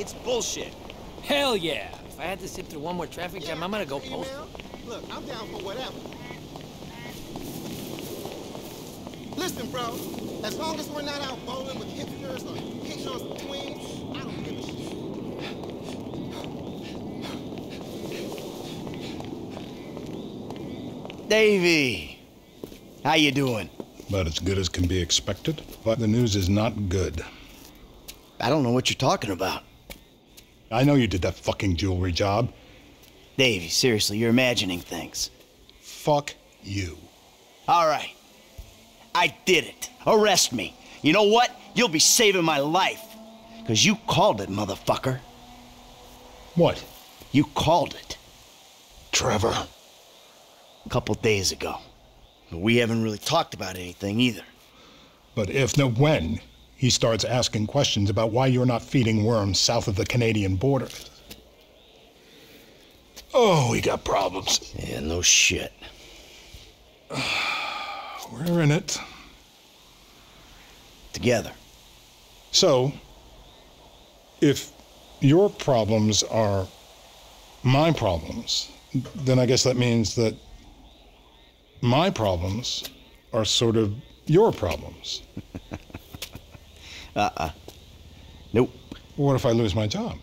It's bullshit. Hell yeah! If I had to sit through one more traffic jam, I'm gonna go postal. Look, I'm down for whatever. Listen, bro. As long as we're not out bowling with hipsters or hipsters twins, I don't give a shit. Davey, how you doing? About as good as can be expected, but the news is not good. I don't know what you're talking about. I know you did that fucking jewelry job. Davey, seriously, you're imagining things. Fuck you. All right. I did it. Arrest me. You know what? You'll be saving my life. Because you called it, motherfucker. What? You called it. Trevor. A couple days ago. But we haven't really talked about anything either. But if and when he starts asking questions about why you're not feeding worms south of the Canadian border. Oh, we got problems. Yeah, no shit. We're in it. Together. So, if your problems are my problems, then I guess that means that my problems are sort of your problems. Nope. What if I lose my job?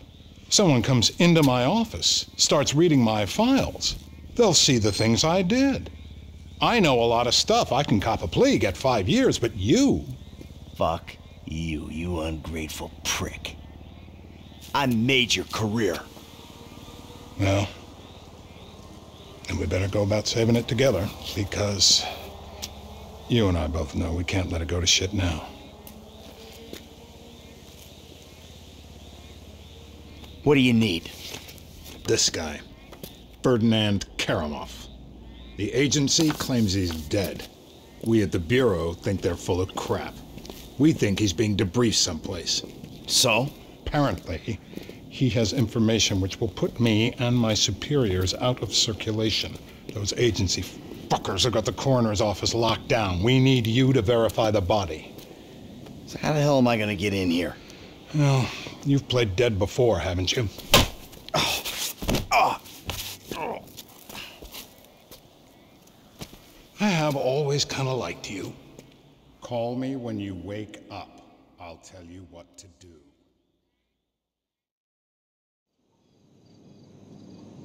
Someone comes into my office, starts reading my files. They'll see the things I did. I know a lot of stuff. I can cop a plea, get 5 years, but you... Fuck you, you ungrateful prick. I made your career. Well... and we better go about saving it together, because you and I both know we can't let it go to shit now. What do you need? This guy, Ferdinand Kerimov. The agency claims he's dead. We at the Bureau think they're full of crap. We think he's being debriefed someplace. So? Apparently. He has information which will put me and my superiors out of circulation. Those agency fuckers have got the coroner's office locked down. We need you to verify the body. So how the hell am I gonna get in here? Well, you've played dead before, haven't you? Oh. Oh. Oh. I have always kind of liked you. Call me when you wake up. I'll tell you what to do.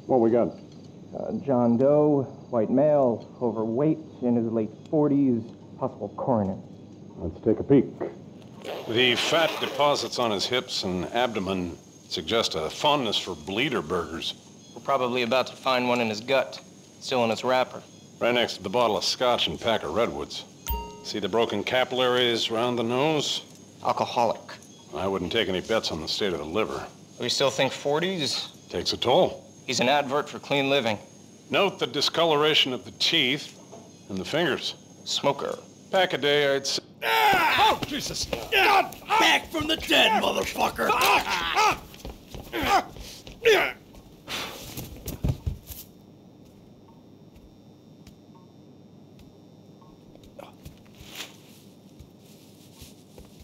What we got? John Doe, white male, overweight, in his late 40s, possible coroner. Let's take a peek. The fat deposits on his hips and abdomen suggest a fondness for bleeder burgers. We're probably about to find one in his gut, still in its wrapper. Right next to the bottle of scotch and pack of redwoods. See the broken capillaries around the nose? Alcoholic. I wouldn't take any bets on the state of the liver. We still think 40s? Takes a toll. He's an advert for clean living. Note the discoloration of the teeth and the fingers. Smoker. Pack a day, I'd say. Ah! Oh, Jesus! God! Back from the dead, motherfucker! Ah! Ah! Ah!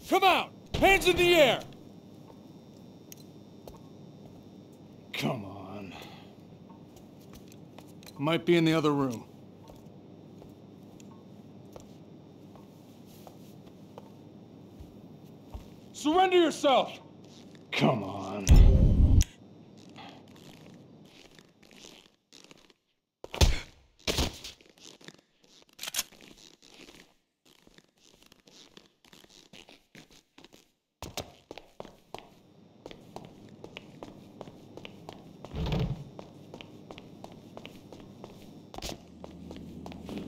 Come out! Hands in the air! Come on. Might be in the other room. Surrender yourself! Come on.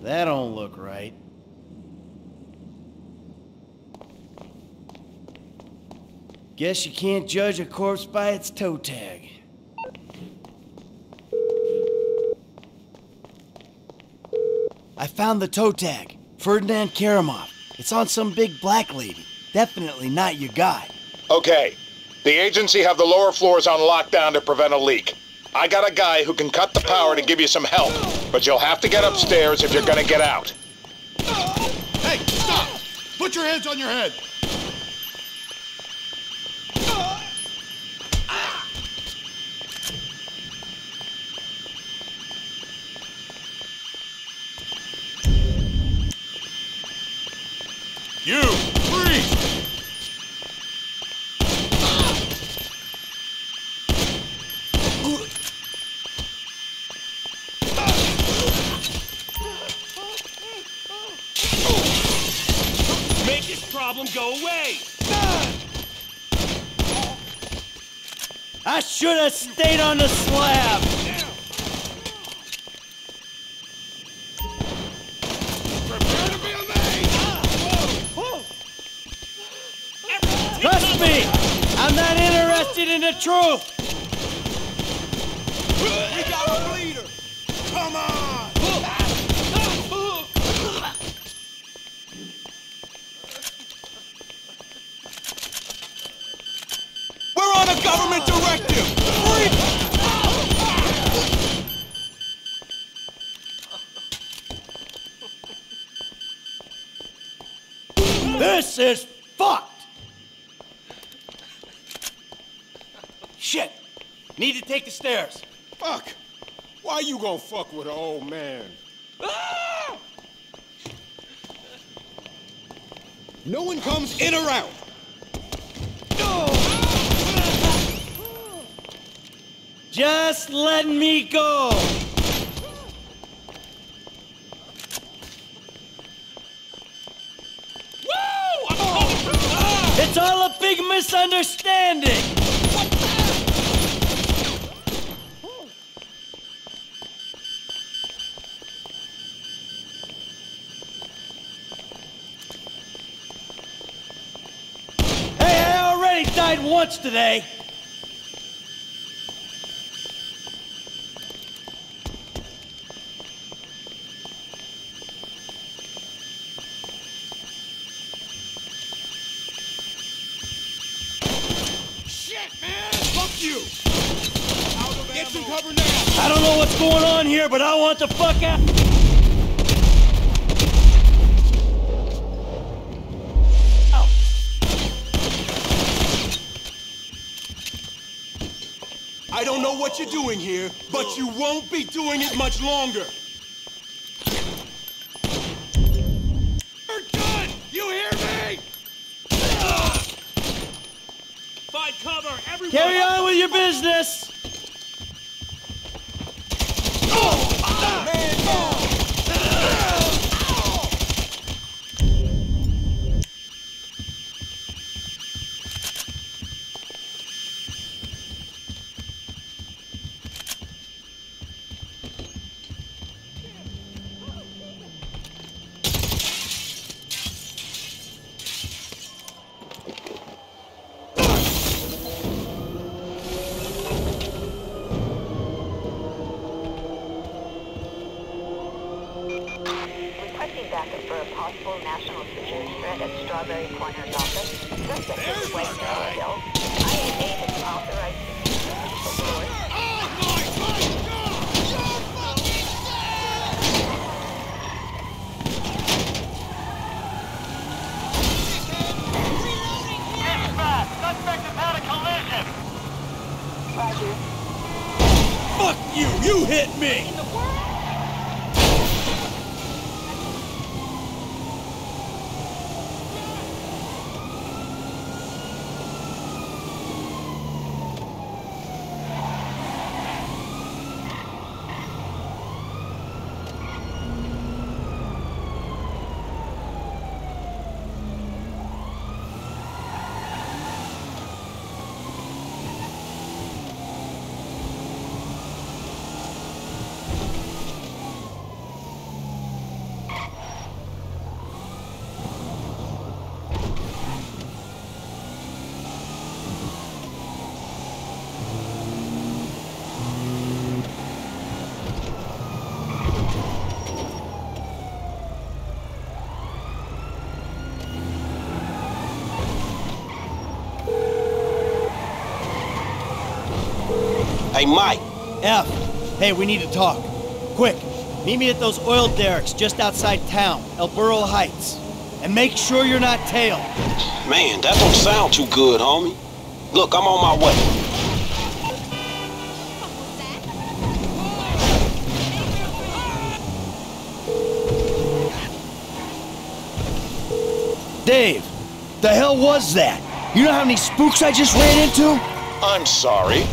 That don't look right. Guess you can't judge a corpse by its toe tag. I found the toe tag. Ferdinand Kerimov. It's on some big black lady. Definitely not your guy. Okay. The agency have the lower floors on lockdown to prevent a leak. I got a guy who can cut the power to give you some help, but you'll have to get upstairs if you're gonna get out. Hey, stop! Put your hands on your head! You freeze! Make this problem go away! I should have stayed on the slab! Prepare to be amazed! Trust me! I'm not interested in the truth! We got a leader! Come on! We're on a government directive! Free! This is fucked! Shit! Need to take the stairs. Fuck! Why you gonna fuck with an old man? Ah! No one comes in or out! Just let me go! Woo! I'm ah! It's all a big misunderstanding! Died once today. Shit, man! Fuck you! Get some cover now! I don't know what's going on here, but I want the fuck out! I don't know what you're doing here, but you won't be doing it much longer. We're done! You hear me? Find cover, everyone! Carry on with your business! For a possible national security threat at Strawberry Corner's office, just at this place in Hill, IAA has been authorized to use the lethal force. Oh my fucking God! You're fucking dead! Reloading here! Dispatch! Suspect has had a collision! Roger. Fuck you! You hit me! Hey, Mike! F, hey, we need to talk. Quick, meet me at those oil derricks just outside town, El Burro Heights. And make sure you're not tailed. Man, that don't sound too good, homie. Look, I'm on my way. Dave, the hell was that? You know how many spooks I just ran into? I'm sorry.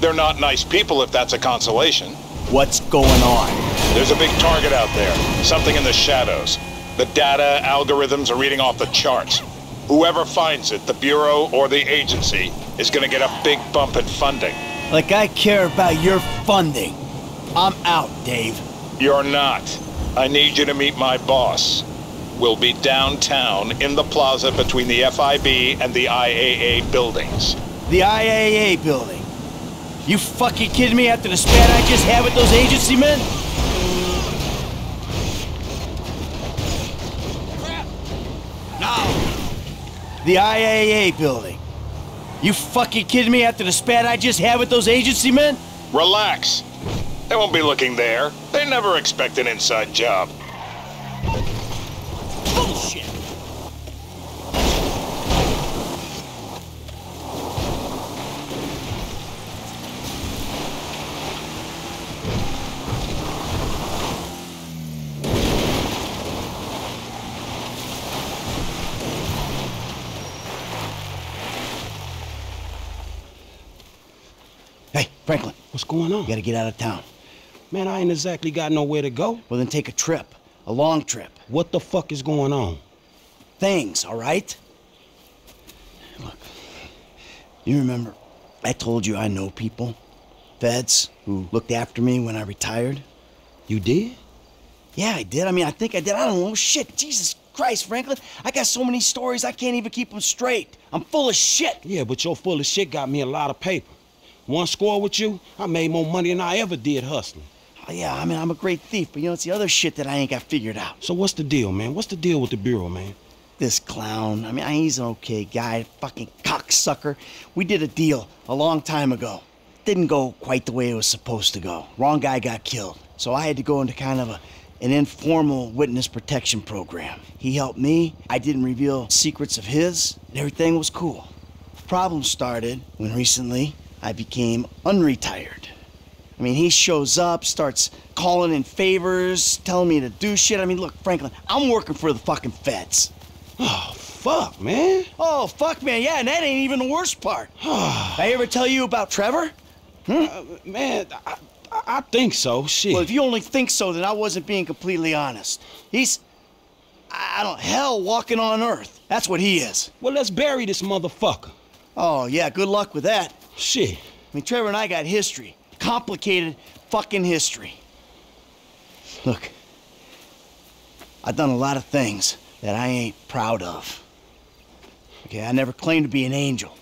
They're not nice people, if that's a consolation. What's going on? There's a big target out there. Something in the shadows. The data algorithms are reading off the charts. Whoever finds it, the Bureau or the agency, is gonna get a big bump in funding. Like I care about your funding. I'm out, Dave. You're not. I need you to meet my boss. We'll be downtown in the plaza between the FIB and the IAA buildings. The IAA building? You fucking kidding me after the spat I just had with those agency men? Crap! No! The IAA building. You fucking kidding me after the spat I just had with those agency men? Relax. They won't be looking there. They never expect an inside job. Bullshit! Hey, Franklin. What's going on? You gotta get out of town. Man, I ain't exactly got nowhere to go. Well, then take a trip. A long trip. What the fuck is going on? Things, all right? Look, you remember I told you I know people, feds, who looked after me when I retired? You did? Yeah, I did. I mean, I think I did. I don't know. Shit, Jesus Christ, Franklin. I got so many stories, I can't even keep them straight. I'm full of shit. Yeah, but your full of shit got me a lot of paper. One score with you, I made more money than I ever did hustling. Yeah, I mean, I'm a great thief, but you know, it's the other shit that I ain't got figured out. So what's the deal, man? What's the deal with the Bureau, man? This clown, I mean, he's an okay guy, fucking cocksucker. We did a deal a long time ago. Didn't go quite the way it was supposed to go. Wrong guy got killed. So I had to go into kind of an informal witness protection program. He helped me. I didn't reveal secrets of his, and everything was cool. The problem started when recently I became unretired. I mean, he shows up, starts calling in favors, telling me to do shit. I mean, look, Franklin, I'm working for the fucking feds. Oh, fuck, man. Oh, fuck, man, yeah, and that ain't even the worst part. Did I ever tell you about Trevor? Hmm? Man, I think so, shit. Well, if you only think so, then I wasn't being completely honest. He's, I don't, hell walking on earth. That's what he is. Well, let's bury this motherfucker. Oh, yeah, good luck with that. Shit. I mean, Trevor and I got history. Complicated fucking history. Look, I've done a lot of things that I ain't proud of. Okay, I never claimed to be an angel.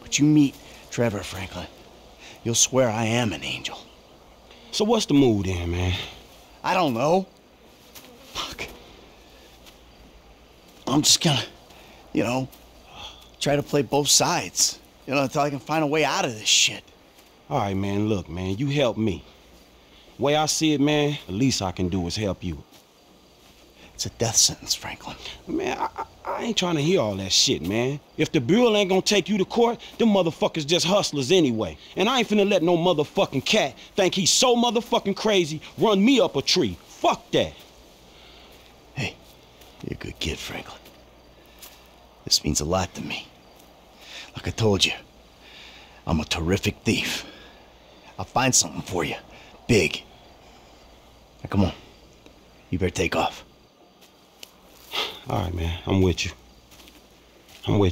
But you meet Trevor Franklin, you'll swear I am an angel. So what's the mood in, man? I don't know. Fuck. I'm just gonna, you know, try to play both sides, you know, until I can find a way out of this shit. All right, man, look, man, you help me. Way I see it, man, the least I can do is help you. It's a death sentence, Franklin. Man, I ain't trying to hear all that shit, man. If the Bureau ain't gonna take you to court, them motherfuckers just hustlers anyway. And I ain't finna let no motherfucking cat think he's so motherfucking crazy run me up a tree. Fuck that. Hey, you're a good kid, Franklin. This means a lot to me. Like I told you, I'm a terrific thief. I'll find something for you. Big. Now, come on. You better take off. All right, man. I'm with you.